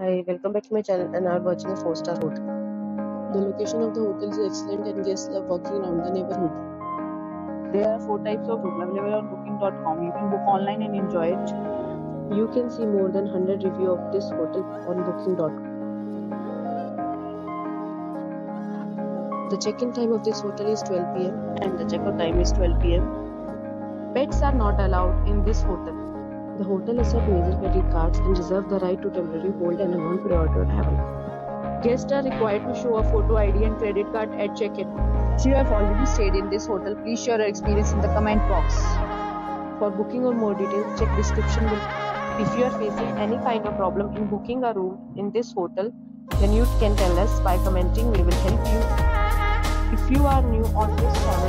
Hi, welcome back to my channel and are watching a 4-star hotel. The location of the hotel is excellent and guests love walking around the neighborhood. There are 4 types of rooms available on booking.com. You can book online and enjoy it. You can see more than 100 reviews of this hotel on booking.com. The check-in time of this hotel is 12 p.m. and the check-out time is 12 p.m. Pets are not allowed in this hotel. The hotel accepts major credit cards and reserves the right to temporarily hold an amount prior to arrival. Guests are required to show a photo ID and credit card at check-in. If you have already stayed in this hotel, please share your experience in the comment box. For booking or more details, check description below. If you are facing any kind of problem in booking a room in this hotel, then you can tell us by commenting. We will help you. If you are new on this channel